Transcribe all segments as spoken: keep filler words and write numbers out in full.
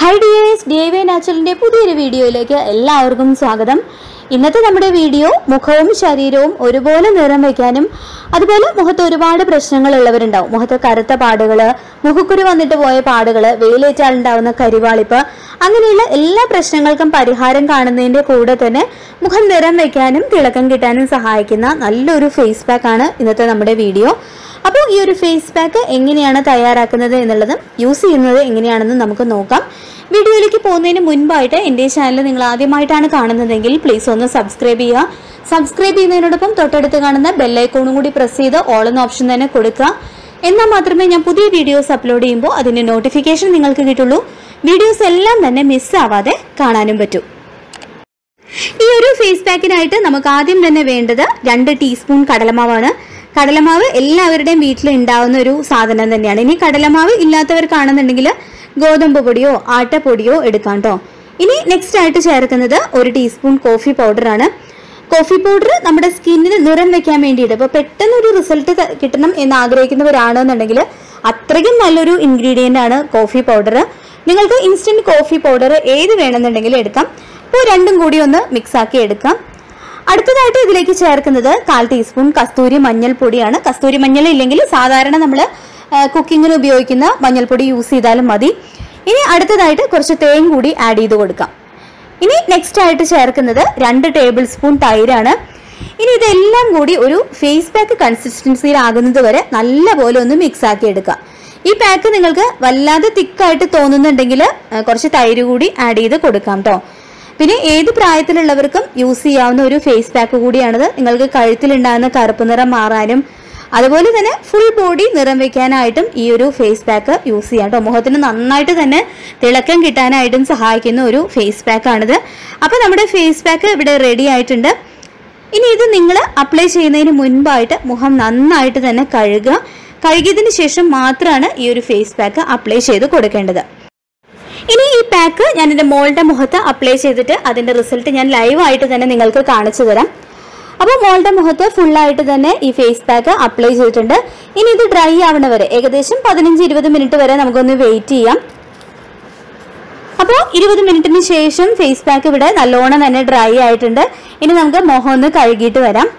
High dears D I Y നാച്ചുറലിന്റെ പുതിയൊരു വീഡിയോയിലേക്ക് എല്ലാവർക്കും സ്വാഗതം। ഇന്നത്തെ നമ്മുടെ വീഡിയോ മുഖവും ശരീരവും ഒരുപോലെ നിറം വയ്ക്കാനും അതുപോലെ മുഖത്ത് ഒരുപാട് പ്രശ്നങ്ങൾ ഉള്ളവരുണ്ടാവും, മുഖത്ത് കറുത്ത പാടുകൾ, മുഖക്കുരു വന്നിട്ട് പോയ പാടുകൾ, വെയിലേറ്റാൽ ഉണ്ടാവുന്ന കരിവാളിപ്പ്, അങ്ങനെയുള്ള എല്ലാ പ്രശ്നങ്ങൾക്കും പരിഹാരം കാണുന്നതിന്റെ കൂടെ തന്നെ മുഖം നിറം വയ്ക്കാനും തിളക്കം കിട്ടാനും സഹായിക്കുന്ന നല്ലൊരു ഫേസ് പാക്ക് ആണ് ഇന്നത്തെ നമ്മുടെ വീഡിയോ। അപ്പോൾ ഈ ഒരു ഫേസ് പാക്ക് എങ്ങനെയാണ് തയ്യാറാക്കുന്നത് എന്നുള്ളതും യൂസ് ചെയ്യുന്നത് എങ്ങനെയാണെന്നും നമുക്ക് നോക്കാം। വീഡിയോയിലേക്ക് പോകുന്നതിന് മുൻപായിട്ട് എൻ്റെ ചാനൽ നിങ്ങൾ ആദ്യമായിട്ടാണ് കാണുന്നതെങ്കിൽ പ്ലീസ് ഒന്ന് സബ്സ്ക്രൈബ് ചെയ്യുക। സബ്സ്ക്രൈബ് ചെയ്യുന്നതിനോടൊപ്പം തൊട്ടടുത്ത് കാണുന്ന ബെല്ലൈക്കോണും കൂടി പ്രസ് ചെയ്ത് ഓൾ എന്ന ഓപ്ഷൻ തന്നെ കൊടുക്കുക, എന്നാൽ മാത്രമേ ഞാൻ പുതിയ വീഡിയോസ് അപ്ലോഡ് ചെയ്യുമ്പോൾ അതിൻ്റെ നോട്ടിഫിക്കേഷൻ നിങ്ങൾക്ക് കിട്ടുള്ളൂ, വീഡിയോസ് എല്ലാം തന്നെ മിസ്സാവാതെ കാണാനും പറ്റും। ഈ ഒരു ഫേസ് പാക്കിനായിട്ട് നമുക്ക് ആദ്യം തന്നെ വേണ്ടത് രണ്ട് ടീസ്പൂൺ കടലമാവാണ്। കടലമാവ് എല്ലാവരുടെയും വീട്ടിൽ ഉണ്ടാവുന്ന ഒരു സാധനം തന്നെയാണ്। ഇനി കടലമാവ് ഇല്ലാത്തവർക്കാണെന്നുണ്ടെങ്കിൽ ഗോതമ്പ് പൊടിയോ ആട്ടപ്പൊടിയോ എടുക്കാം കേട്ടോ। ഇനി നെക്സ്റ്റ് ആയിട്ട് ചേർക്കുന്നത് ഒരു ടീസ്പൂൺ കോഫി പൗഡറാണ്। കോഫി പൗഡർ നമ്മുടെ സ്കിന്നിന് നിറം വെക്കാൻ വേണ്ടിയിട്ട്, അപ്പോൾ പെട്ടെന്നൊരു റിസൾട്ട് കിട്ടണം എന്ന് ആഗ്രഹിക്കുന്നവരാണെന്നുണ്ടെങ്കിൽ അത്രയ്ക്കും നല്ലൊരു ഇൻഗ്രീഡിയൻ്റ് ആണ് കോഫി പൗഡർ। നിങ്ങൾക്ക് ഇൻസ്റ്റന്റ് കോഫി പൗഡർ ഏത് വേണമെന്നുണ്ടെങ്കിലും എടുക്കാം। അപ്പോൾ രണ്ടും കൂടി ഒന്ന് മിക്സാക്കി എടുക്കാം। അടുത്തതായിട്ട് ഇതിലേക്ക് ചേർക്കുന്നത് കാൽ ടീസ്പൂൺ കസ്തൂരി മഞ്ഞൾപ്പൊടിയാണ്। കസ്തൂരി മഞ്ഞൾ ഇല്ലെങ്കിൽ സാധാരണ നമ്മൾ കുക്കിങ്ങിന് ഉപയോഗിക്കുന്ന മഞ്ഞൾപ്പൊടി യൂസ് ചെയ്താലും മതി। ഇനി അടുത്തതായിട്ട് കുറച്ച് തേൻ കൂടി ആഡ് ചെയ്ത് കൊടുക്കാം। ഇനി നെക്സ്റ്റ് ആയിട്ട് ചേർക്കുന്നത് രണ്ട് ടേബിൾ സ്പൂൺ തൈരാണ്. ഇനി ഇതെല്ലാം കൂടി ഒരു ഫേസ് പാക്ക് കൺസിസ്റ്റൻസിയിലാകുന്നത് വരെ നല്ല പോലെ ഒന്ന് മിക്സാക്കി എടുക്കാം। ഈ പാക്ക് നിങ്ങൾക്ക് വല്ലാതെ തിക്കായിട്ട് തോന്നുന്നുണ്ടെങ്കിൽ കുറച്ച് തൈര് കൂടി ആഡ് ചെയ്ത് കൊടുക്കാം കേട്ടോ। പിന്നെ ഏത് പ്രായത്തിലുള്ളവർക്കും യൂസ് ചെയ്യാവുന്ന ഒരു ഫേസ് പാക്ക് കൂടിയാണിത്। നിങ്ങൾക്ക് കഴുത്തിലുണ്ടാകുന്ന കറുപ്പ് നിറം മാറാനും അതുപോലെ തന്നെ ഫുൾ ബോഡി നിറം വയ്ക്കാനായിട്ടും ഈ ഒരു ഫേസ് പാക്ക് യൂസ് ചെയ്യാം കേട്ടോ। മുഖത്തിന് നന്നായിട്ട് തന്നെ തിളക്കം കിട്ടാനായിട്ടും സഹായിക്കുന്ന ഒരു ഫേസ് പാക്കാണിത്. അപ്പോൾ നമ്മുടെ ഫേസ് പാക്ക് ഇവിടെ റെഡി ആയിട്ടുണ്ട്। ഇനി ഇത് നിങ്ങൾ അപ്ലൈ ചെയ്യുന്നതിന് മുൻപായിട്ട് മുഖം നന്നായിട്ട് തന്നെ കഴുകുക, കഴുകിയതിന് ശേഷം മാത്രമാണ് ഈ ഒരു ഫേസ് പാക്ക് അപ്ലൈ ചെയ്ത് കൊടുക്കേണ്ടത്। ഇനി ഈ പാക്ക് ഞാൻ എൻ്റെ മോളുടെ മുഖത്ത് അപ്ലൈ ചെയ്തിട്ട് അതിൻ്റെ റിസൾട്ട് ഞാൻ ലൈവായിട്ട് തന്നെ നിങ്ങൾക്ക് കാണിച്ചു തരാം। അപ്പോൾ മോളുടെ മുഖത്ത് ഫുള്ളായിട്ട് തന്നെ ഈ ഫേസ് പാക്ക് അപ്ലൈ ചെയ്തിട്ടുണ്ട്। ഇനി ഇത് ഡ്രൈ ആവണ വരെ ഏകദേശം പതിനഞ്ച് ഇരുപത് മിനിറ്റ് വരെ നമുക്കൊന്ന് വെയിറ്റ് ചെയ്യാം। അപ്പോൾ ഇരുപത് മിനിറ്റിന് ശേഷം ഫേസ് പാക്ക് ഇവിടെ നല്ലോണം തന്നെ ഡ്രൈ ആയിട്ടുണ്ട്। ഇനി നമുക്ക് മുഖം ഒന്ന് കഴുകിയിട്ട് വരാം।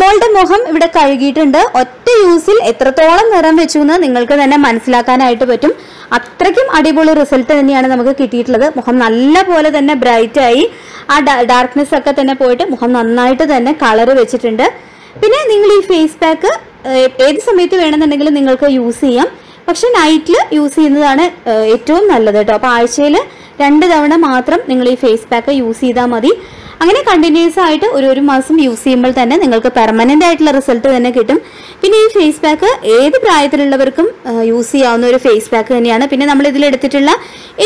മോളുടെ മുഖം ഇവിടെ കഴുകിയിട്ടുണ്ട്. ഒറ്റ യൂസിൽ എത്രത്തോളം നിറം വെച്ചു എന്ന് നിങ്ങൾക്ക് തന്നെ മനസ്സിലാക്കാനായിട്ട് പറ്റും. അത്രയ്ക്കും അടിപൊളി റിസൾട്ട് തന്നെയാണ് നമുക്ക് കിട്ടിയിട്ടുള്ളത്. മുഖം നല്ല പോലെ തന്നെ ബ്രൈറ്റായി, ആ ഡാർക്ക്നെസ് ഒക്കെ തന്നെ പോയിട്ട് മുഖം നന്നായിട്ട് തന്നെ കളർ വെച്ചിട്ടുണ്ട്. പിന്നെ നിങ്ങൾ ഈ ഫേസ് പാക്ക് ഏത് സമയത്ത് വേണമെന്നുണ്ടെങ്കിലും നിങ്ങൾക്ക് യൂസ് ചെയ്യാം, പക്ഷെ നൈറ്റിൽ യൂസ് ചെയ്യുന്നതാണ് ഏറ്റവും നല്ലത് കേട്ടോ. അപ്പോൾ ആഴ്ചയിൽ രണ്ട് തവണ മാത്രം നിങ്ങൾ ഈ ഫേസ് പാക്ക് യൂസ് ചെയ്താൽ മതി. അങ്ങനെ കണ്ടിന്യൂസ് ആയിട്ട് ഒരു ഒരു മാസം യൂസ് ചെയ്യുമ്പോൾ തന്നെ നിങ്ങൾക്ക് പെർമനന്റ് ആയിട്ടുള്ള റിസൾട്ട് തന്നെ കിട്ടും. പിന്നെ ഈ ഫേസ് പാക്ക് ഏത് പ്രായത്തിലുള്ളവർക്കും യൂസ് ചെയ്യാവുന്ന ഒരു ഫേസ് പാക്ക് തന്നെയാണ്. പിന്നെ നമ്മൾ ഇതിലെടുത്തിട്ടുള്ള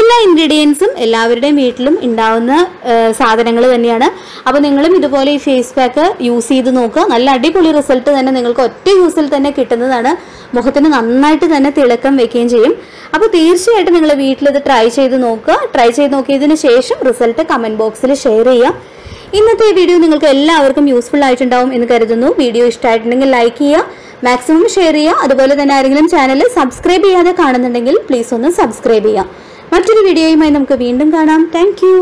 എല്ലാ ഇൻഗ്രീഡിയൻസും എല്ലാവരുടെയും വീട്ടിലും ഉണ്ടാവുന്ന സാധനങ്ങൾ തന്നെയാണ്. അപ്പോൾ നിങ്ങളും ഇതുപോലെ ഈ ഫേസ് പാക്ക് യൂസ് ചെയ്ത് നോക്കുക. നല്ല അടിപൊളി റിസൾട്ട് തന്നെ നിങ്ങൾക്ക് ഒറ്റ യൂസിൽ തന്നെ കിട്ടുന്നതാണ്. മുഖത്തിന് നന്നായിട്ട് തന്നെ തിളക്കം വെക്കുകയും ചെയ്യും. അപ്പോൾ തീർച്ചയായിട്ടും നിങ്ങൾ വീട്ടിലത് ട്രൈ ചെയ്ത് നോക്കുക. ട്രൈ ചെയ്ത് നോക്കിയതിന് ശേഷം റിസൾട്ട് കമന്റ് ബോക്സിൽ ഷെയർ ചെയ്യാം. ഇന്നത്തെ വീഡിയോ നിങ്ങൾക്ക് എല്ലാവർക്കും യൂസ്ഫുൾ ആയിട്ടുണ്ടാവും എന്ന് കരുതുന്നു. വീഡിയോ ഇഷ്ടമായിട്ടുണ്ടെങ്കിൽ ലൈക്ക് ചെയ്യുക, മാക്സിമം ഷെയർ ചെയ്യുക. അതുപോലെ തന്നെ ആരെങ്കിലും ചാനൽ സബ്സ്ക്രൈബ് ചെയ്യാതെ കാണുന്നുണ്ടെങ്കിൽ പ്ലീസ് ഒന്ന് സബ്സ്ക്രൈബ് ചെയ്യുക. മറ്റൊരു വീഡിയോയുമായി നമുക്ക് വീണ്ടും കാണാം. Thank U.